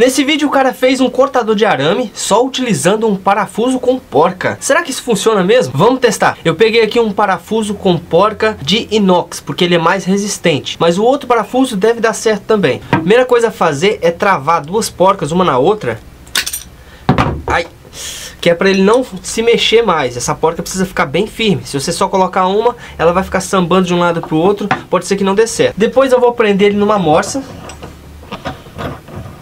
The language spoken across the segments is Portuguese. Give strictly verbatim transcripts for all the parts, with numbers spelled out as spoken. Nesse vídeo o cara fez um cortador de arame só utilizando um parafuso com porca. Será que isso funciona mesmo? Vamos testar. Eu peguei aqui um parafuso com porca de inox, porque ele é mais resistente, mas o outro parafuso deve dar certo também. A primeira coisa a fazer é travar duas porcas uma na outra. Ai, que é para ele não se mexer mais. Essa porca precisa ficar bem firme. Se você só colocar uma, ela vai ficar sambando de um lado para o outro, pode ser que não dê certo. Depois eu vou prender ele numa morsa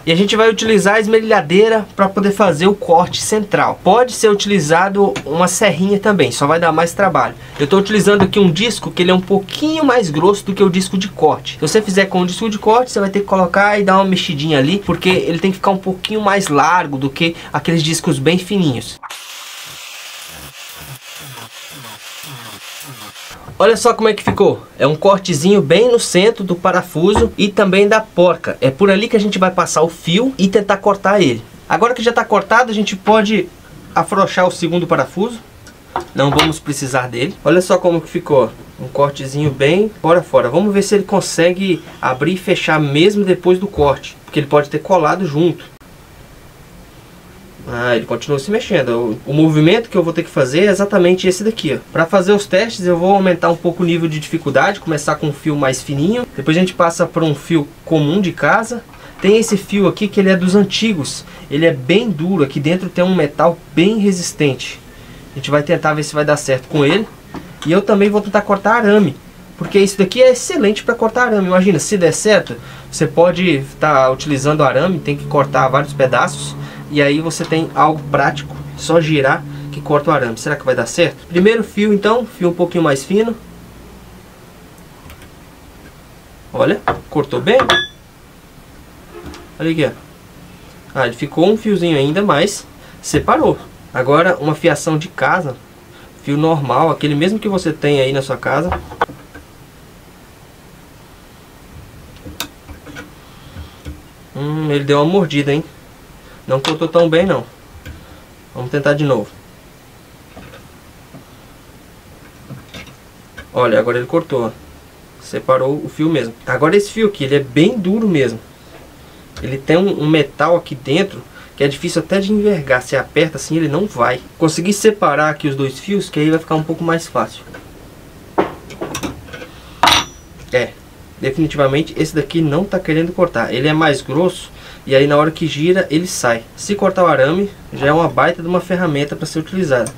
e a gente vai utilizar a esmerilhadeira para poder fazer o corte central. Pode ser utilizado uma serrinha também, só vai dar mais trabalho. Eu estou utilizando aqui um disco que ele é um pouquinho mais grosso do que o disco de corte. Se você fizer com o disco de corte, você vai ter que colocar e dar uma mexidinha ali, porque ele tem que ficar um pouquinho mais largo do que aqueles discos bem fininhos. Olha só como é que ficou. É um cortezinho bem no centro do parafuso e também da porca. É por ali que a gente vai passar o fio e tentar cortar ele. Agora que já está cortado, a gente pode afrouxar o segundo parafuso. Não vamos precisar dele. Olha só como que ficou. Um cortezinho bem fora fora. Vamos ver se ele consegue abrir e fechar mesmo depois do corte, porque ele pode ter colado junto. Ah, ele continua se mexendo. O, o movimento que eu vou ter que fazer é exatamente esse daqui. Para fazer os testes eu vou aumentar um pouco o nível de dificuldade, começar com um fio mais fininho, depois a gente passa para um fio comum de casa. Tem esse fio aqui que ele é dos antigos, ele é bem duro, aqui dentro tem um metal bem resistente. A gente vai tentar ver se vai dar certo com ele. E eu também vou tentar cortar arame, porque isso daqui é excelente para cortar arame. Imagina, se der certo, você pode estar utilizando arame, tem que cortar vários pedaços. E aí você tem algo prático, só girar que corta o arame. Será que vai dar certo? Primeiro fio então, fio um pouquinho mais fino. Olha, cortou bem. Olha aqui, ó. Ah, ele ficou um fiozinho ainda, mas separou. Agora uma fiação de casa, fio normal, aquele mesmo que você tem aí na sua casa. Hum, ele deu uma mordida, hein? Não cortou tão bem não. Vamos tentar de novo. Olha, agora ele cortou, ó. Separou o fio mesmo. Agora esse fio aqui, ele é bem duro mesmo. Ele tem um, um metal aqui dentro que é difícil até de envergar. Se aperta assim, ele não vai. Consegui separar aqui os dois fios, que aí vai ficar um pouco mais fácil. É, definitivamente esse daqui não tá querendo cortar. Ele é mais grosso. E aí na hora que gira, ele sai. Se cortar o arame, já é uma baita de uma ferramenta para ser utilizada.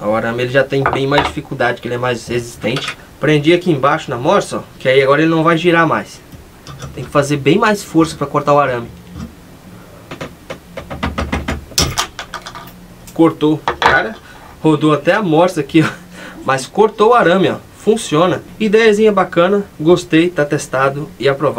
O arame ele já tem bem mais dificuldade, que ele é mais resistente. Prendi aqui embaixo na morsa, ó, que aí agora ele não vai girar mais. Tem que fazer bem mais força para cortar o arame. Cortou, cara. Rodou até a morsa aqui, ó. Mas cortou o arame, ó. Funciona. Ideiazinha bacana, gostei, tá testado e aprovado.